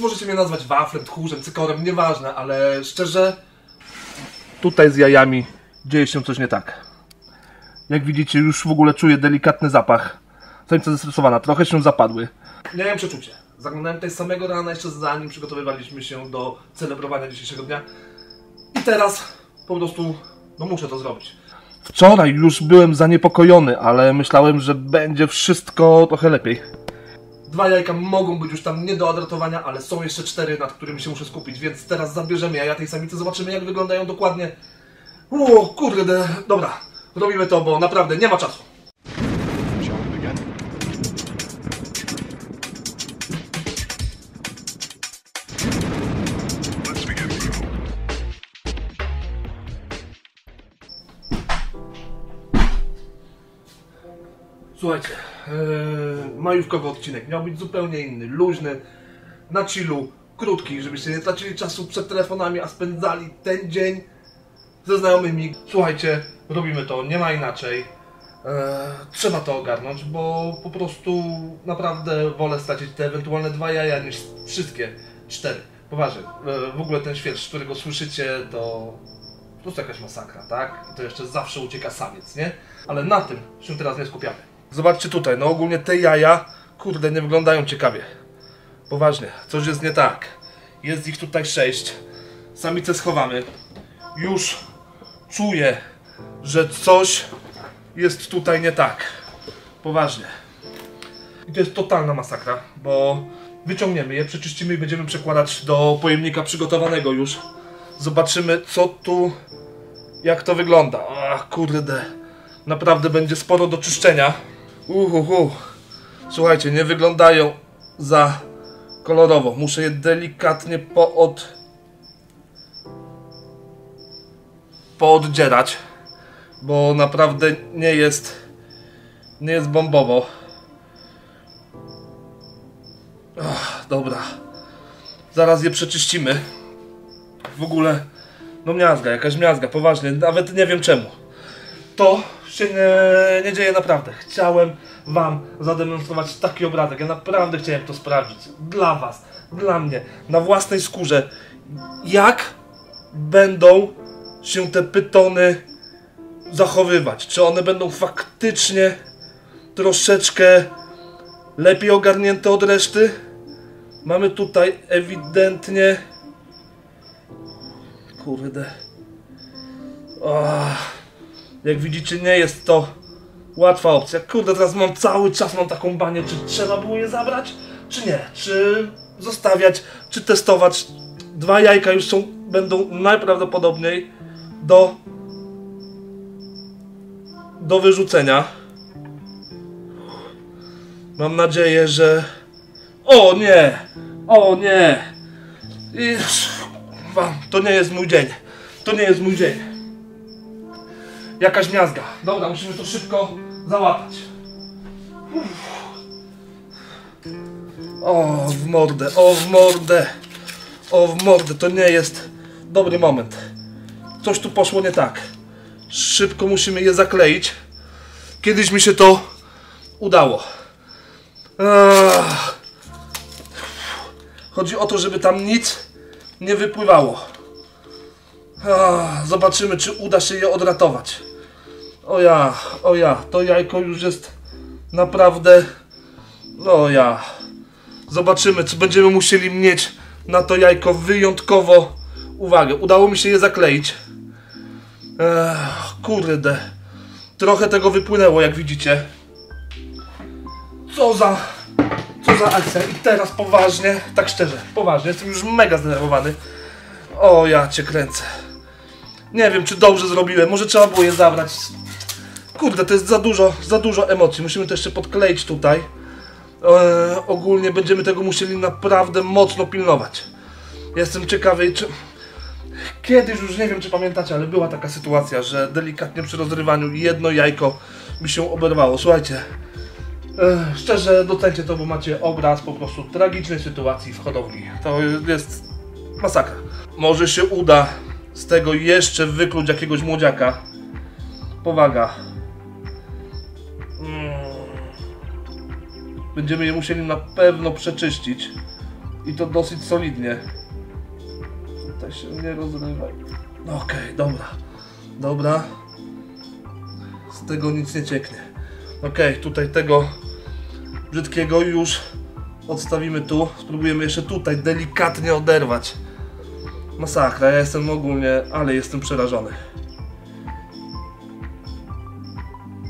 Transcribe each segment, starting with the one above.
Możecie mnie nazwać waflem, tchórzem, cykorem, nieważne, ale szczerze, tutaj z jajami dzieje się coś nie tak. Jak widzicie, już w ogóle czuję delikatny zapach. Samica zestresowana, trochę się zapadły. Miałem przeczucie. Zaglądałem tutaj samego rana, jeszcze zanim przygotowywaliśmy się do celebrowania dzisiejszego dnia. I teraz po prostu, no muszę to zrobić. Wczoraj już byłem zaniepokojony, ale myślałem, że będzie wszystko trochę lepiej. 2 jajka mogą być już tam nie do odratowania, ale są jeszcze 4, nad którymi się muszę skupić, więc teraz zabierzemy jaja tej samicy, zobaczymy jak wyglądają dokładnie. O kurde, dobra, robimy to, bo naprawdę nie ma czasu. Słuchajcie, majówkowy odcinek miał być zupełnie inny, luźny, na chillu, krótki, żebyście nie tracili czasu przed telefonami, a spędzali ten dzień ze znajomymi. Słuchajcie, robimy to, nie ma inaczej, trzeba to ogarnąć, bo po prostu naprawdę wolę stracić te ewentualne 2 jaja niż wszystkie 4. Poważnie, w ogóle ten świat, z którego słyszycie, to... To jest jakaś masakra, tak? I to jeszcze zawsze ucieka samiec, nie? Ale na tym się teraz nie skupiamy. Zobaczcie tutaj, no ogólnie te jaja, kurde, nie wyglądają ciekawie. Poważnie, coś jest nie tak. Jest ich tutaj 6. Samice schowamy. Już czuję, że coś jest tutaj nie tak. Poważnie. I to jest totalna masakra, bo wyciągniemy je, przeczyścimy i będziemy przekładać do pojemnika przygotowanego już. Zobaczymy, co tu, jak to wygląda. Ach, kurde, naprawdę będzie sporo do czyszczenia. Słuchajcie, nie wyglądają za kolorowo. Muszę je delikatnie pooddzierać, bo naprawdę nie jest bombowo. Ach, dobra, zaraz je przeczyścimy. W ogóle, no miazga, jakaś miazga, poważnie, nawet nie wiem czemu. To się nie dzieje naprawdę. Chciałem wam zademonstrować taki obrazek, ja naprawdę chciałem to sprawdzić. Dla was, dla mnie, na własnej skórze. Jak będą się te pytony zachowywać? Czy one będą faktycznie troszeczkę lepiej ogarnięte od reszty? Mamy tutaj ewidentnie... Kurde. Jak widzicie, nie jest to łatwa opcja. Kurde, teraz mam cały czas taką banię, czy trzeba było je zabrać, czy nie, czy zostawiać, czy testować. 2 jajka już będą najprawdopodobniej do wyrzucenia. Mam nadzieję, że... O nie! O nie! I... To nie jest mój dzień. To nie jest mój dzień. Jakaś miazga. Dobra, musimy to szybko załatać. O, w mordę, o, w mordę. O, w mordę. To nie jest dobry moment. Coś tu poszło nie tak. Szybko musimy je zakleić. Kiedyś mi się to udało. Chodzi o to, żeby tam nic nie wypływało. Zobaczymy, czy uda się je odratować. O ja, to jajko już jest naprawdę... O ja. Zobaczymy, czy będziemy musieli mieć na to jajko wyjątkowo uwagę. Udało mi się je zakleić. Kurde. Trochę tego wypłynęło, jak widzicie. Co za akcja. I teraz poważnie, tak szczerze, poważnie, jestem już mega zdenerwowany. O, ja cię kręcę. Nie wiem, czy dobrze zrobiłem, może trzeba było je zabrać. Kurde, to jest za dużo emocji. Musimy to jeszcze podkleić tutaj. Ogólnie będziemy tego musieli naprawdę mocno pilnować. Jestem ciekawy, czy... Kiedyś, już nie wiem, czy pamiętacie, ale była taka sytuacja, że delikatnie przy rozrywaniu jedno jajko mi się oberwało. Słuchajcie. Szczerze, docencie to, bo macie obraz po prostu tragicznej sytuacji w hodowli. To jest masakra. Może się uda z tego jeszcze wykluć jakiegoś młodziaka. Powaga. Będziemy je musieli na pewno przeczyścić. I to dosyć solidnie. Tutaj się nie rozrywa. No okej, dobra. Dobra. Z tego nic nie cieknie. Okej, tutaj tego brzydkiego już odstawimy tu. Spróbujemy jeszcze tutaj delikatnie oderwać. Masakra, ja jestem ogólnie, ale jestem przerażony.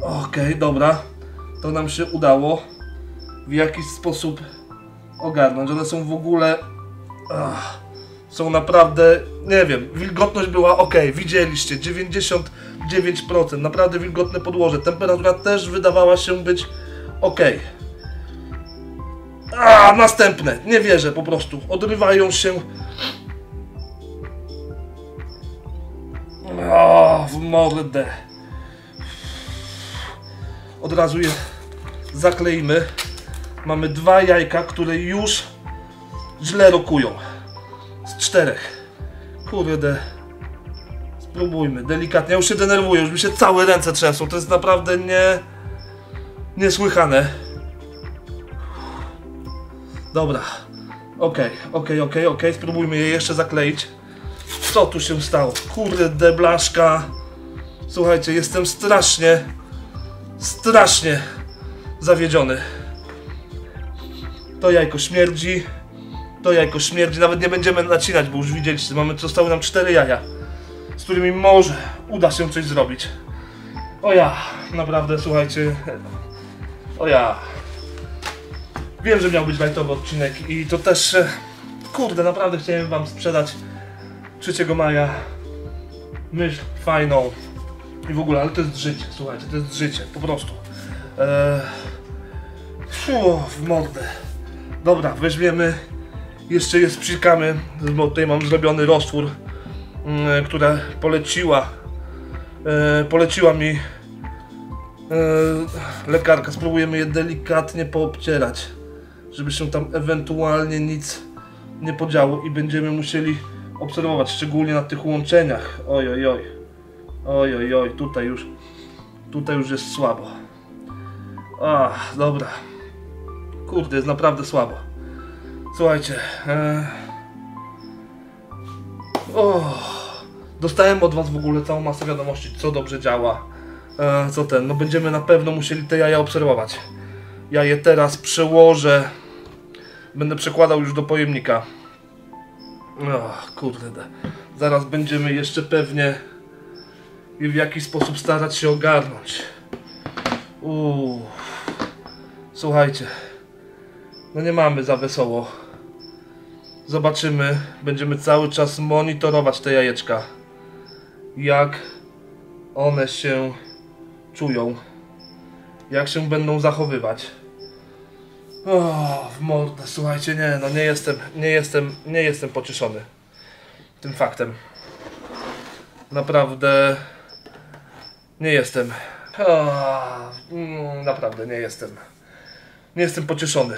Okej, dobra. To nam się udało w jakiś sposób ogarnąć. One są w ogóle... Ach, są naprawdę... Nie wiem, wilgotność była ok, widzieliście, 99%. Naprawdę wilgotne podłoże. Temperatura też wydawała się być ok. A następne! Nie wierzę po prostu. Odrywają się... O, w mordę. Od razu je zakleimy. Mamy dwa jajka, które już źle rokują. Z czterech. Kurde. Spróbujmy delikatnie. Ja już się denerwuję, już mi się całe ręce trzęsą. To jest naprawdę niesłychane. Dobra. Okej. Spróbujmy je jeszcze zakleić. Co tu się stało? Kurde, blaszka. Słuchajcie, jestem strasznie zawiedziony. To jajko śmierdzi. To jajko śmierdzi. Nawet nie będziemy nacinać, bo już widzieliście. Zostały nam 4 jaja, z którymi może uda się coś zrobić. O ja, naprawdę, słuchajcie. O ja. Wiem, że miał być lightowy odcinek i to też... Kurde, naprawdę chciałem wam sprzedać 3 maja myśl fajną i w ogóle, ale to jest życie, słuchajcie, to jest życie, po prostu. W mordę. Dobra, weźmiemy, jeszcze je sprzykamy, bo tutaj mam zrobiony roztwór, która poleciła mi lekarka. Spróbujemy je delikatnie poobcierać, żeby się tam ewentualnie nic nie podziało i będziemy musieli obserwować, szczególnie na tych łączeniach. Oj, tutaj już jest słabo. Ach, dobra. Kurde, jest naprawdę słabo. Słuchajcie. Dostałem od was w ogóle całą masę wiadomości, co dobrze działa. Będziemy na pewno musieli te jaja obserwować. Ja je teraz przełożę. Będę przekładał już do pojemnika. Kurde. Zaraz będziemy jeszcze pewnie i w jakiś sposób starać się ogarnąć. Słuchajcie. No nie mamy za wesoło. Zobaczymy. Będziemy cały czas monitorować te jajeczka. Jak one się czują. Jak się będą zachowywać. W mordę, słuchajcie, nie jestem pocieszony tym faktem. Naprawdę nie jestem. Naprawdę nie jestem. Nie jestem pocieszony.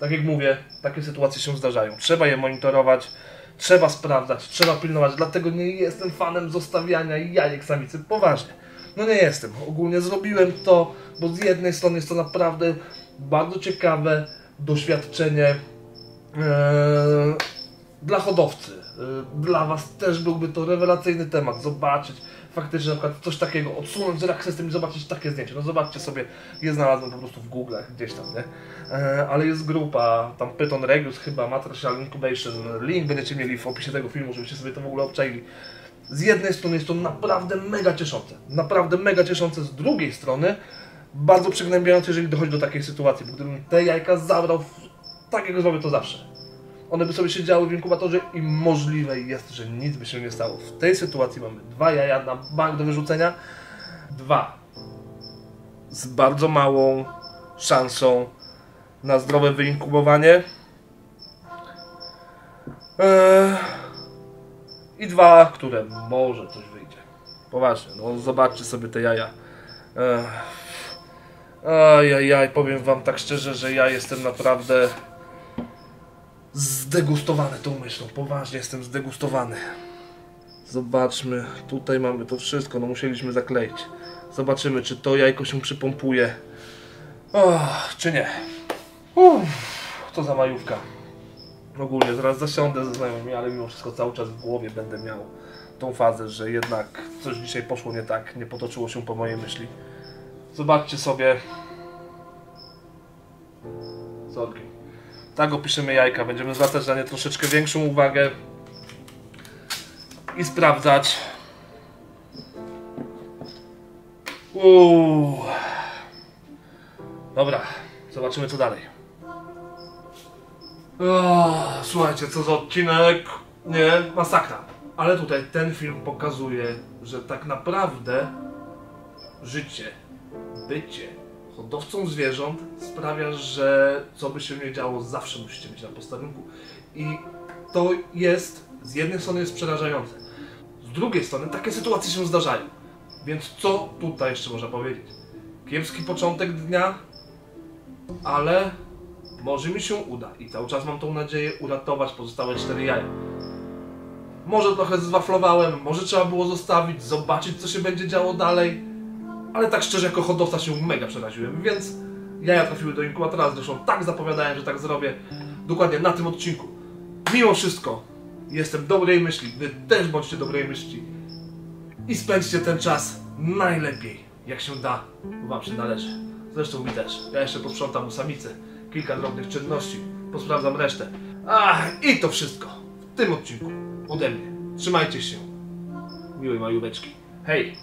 Tak jak mówię, takie sytuacje się zdarzają. Trzeba je monitorować, trzeba sprawdzać, trzeba pilnować. Dlatego nie jestem fanem zostawiania jajek samicy. Poważnie. No nie jestem. Ogólnie zrobiłem to, bo z jednej strony jest to naprawdę bardzo ciekawe doświadczenie dla hodowcy. Dla was też byłby to rewelacyjny temat. Zobaczyć faktycznie na przykład coś takiego, odsunąć rak system i zobaczyć takie zdjęcie. No zobaczcie sobie, je znalazłem po prostu w Google gdzieś tam, nie? Ale jest grupa, tam Pyton Regius chyba, Matricial Incubation, link będziecie mieli w opisie tego filmu, żebyście sobie to w ogóle obczaili. Z jednej strony jest to naprawdę mega cieszące. Naprawdę mega cieszące, z drugiej strony bardzo przygnębiające, jeżeli dochodzi do takiej sytuacji, bo gdybym te jajka zabrał, tak jak zrobię to zawsze. One by sobie siedziały w inkubatorze i możliwe jest, że nic by się nie stało. W tej sytuacji mamy 2 jaja na bank do wyrzucenia. 2. Z bardzo małą szansą na zdrowe wyinkubowanie. I 2, które może coś wyjdzie. Poważnie, no zobaczcie sobie te jaja. Ajajaj, powiem wam tak szczerze, że ja jestem naprawdę... zdegustowany tą myślą, poważnie jestem zdegustowany. Zobaczmy, tutaj mamy to wszystko, no musieliśmy zakleić. Zobaczymy, czy to jajko się przypompuje, czy nie. To za majówka. ogólnie zaraz zasiądę ze znajomymi, ale mimo wszystko cały czas w głowie będę miał tą fazę, że jednak coś dzisiaj poszło nie tak, nie potoczyło się po mojej myśli. Zobaczcie sobie. Sorki. Tak opiszemy jajka. Będziemy zwracać na nie troszeczkę większą uwagę i sprawdzać. Dobra, zobaczymy co dalej. Słuchajcie, co za odcinek. Nie, masakra. Ale tutaj ten film pokazuje, że tak naprawdę życie, bycie hodowcą zwierząt sprawia, że co by się nie działo, zawsze musicie być na postawinku. I to jest, z jednej strony jest przerażające, z drugiej strony takie sytuacje się zdarzają. Więc co tutaj jeszcze można powiedzieć? Kiepski początek dnia, ale może mi się uda i cały czas mam tą nadzieję uratować pozostałe 4 jaja. Może trochę zwaflowałem, może trzeba było zostawić, zobaczyć co się będzie działo dalej. Ale tak szczerze, jako hodowca się mega przeraziłem, więc jaja trafiły do inkubatora, zresztą tak zapowiadałem, że tak zrobię dokładnie na tym odcinku. Mimo wszystko jestem dobrej myśli, wy też bądźcie dobrej myśli i spędźcie ten czas najlepiej, jak się da, bo wam się należy. Zresztą mi też. Ja jeszcze posprzątam u samicy kilka drobnych czynności, posprawdzam resztę. I to wszystko w tym odcinku ode mnie. Trzymajcie się, miłej majóweczki. Hej!